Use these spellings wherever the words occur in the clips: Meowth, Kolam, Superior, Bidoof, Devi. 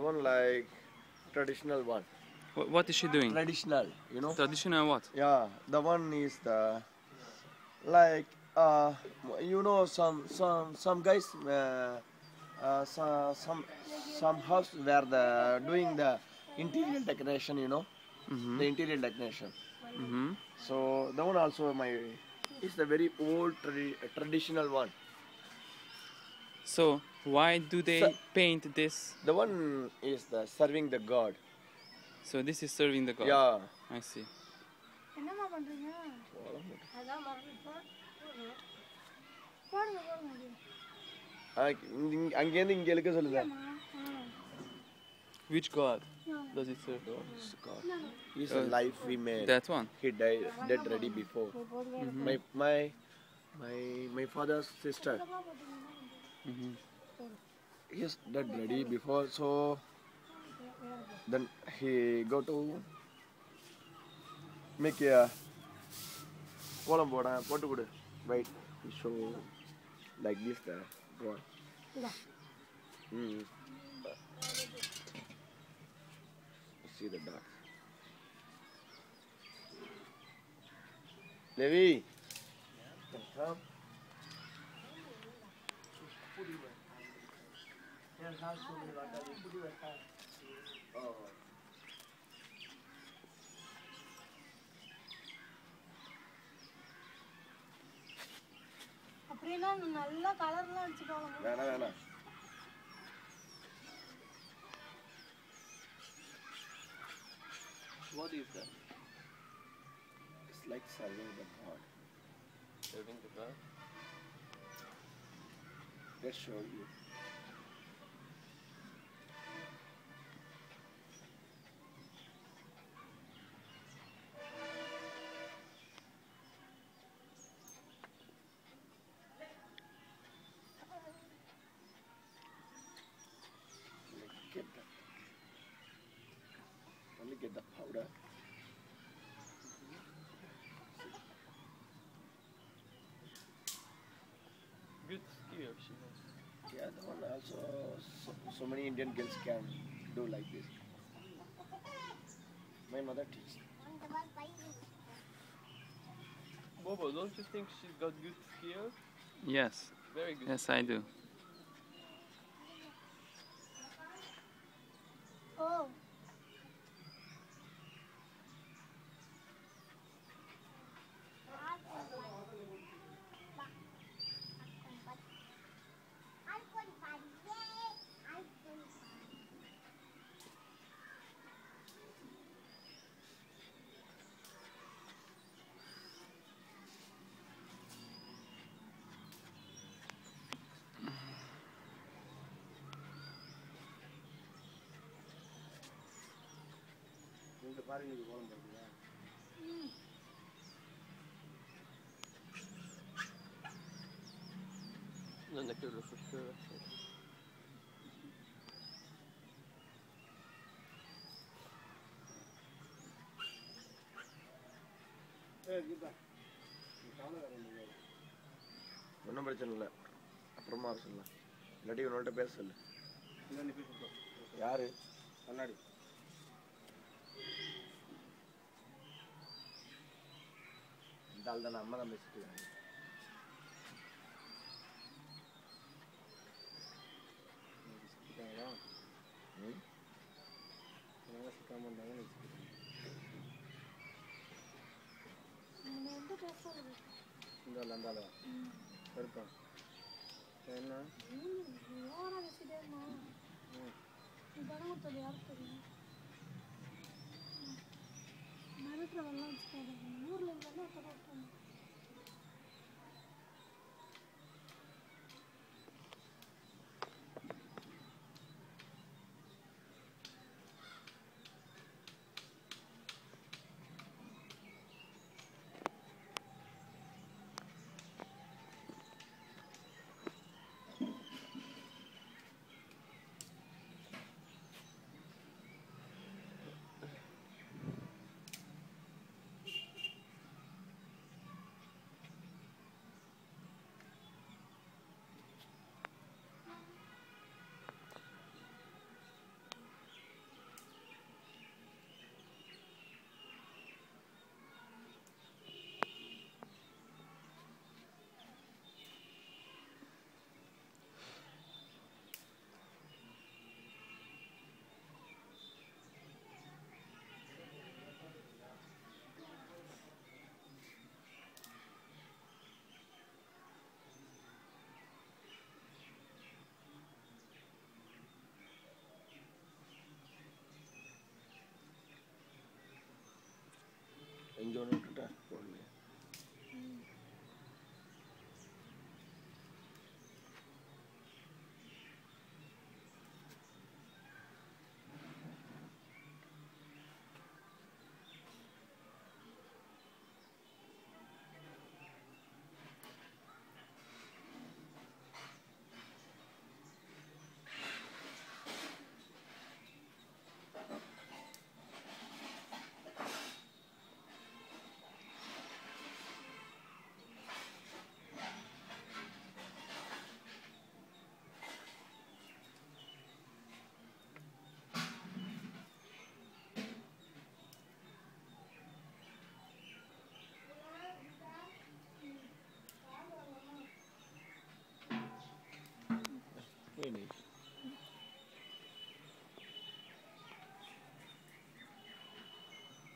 the one like traditional one. What is she doing? Traditional, you know. Traditional what? Yeah, the one is the like you know some guys some house where the doing the interior decoration, you know. Mm-hmm. The interior decoration. Mm-hmm. So the one also my is the very old traditional one. So why do they paint this? The one is the serving the God. So this is serving the God. Yeah, I see. Which God does it serve? God. He's a life we made. That one. He died ready before. Mm-hmm. My father's sister. Mm-hmm. He's dead ready before, so then he go to make a Kolam board. What to do? Right, he show like this the God. Mm. See the dog. Devi, come. Oh. What is that? It's like serving the God. Serving the God? Let's show you. Get the powder. Good skill she has. Yeah, the one also so many Indian girls can do like this. My mother teaches. Bobo, don't you think she's got good skill? Yes. Very good. Yes, I do. Oh. Then they could have for sure. Hey, get back. Dalda namma na mesti. जोड़े touch कर लिया।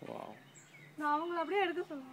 Wow. நான் அவங்கள அப்படியே எடுத்து சொல்றேன்.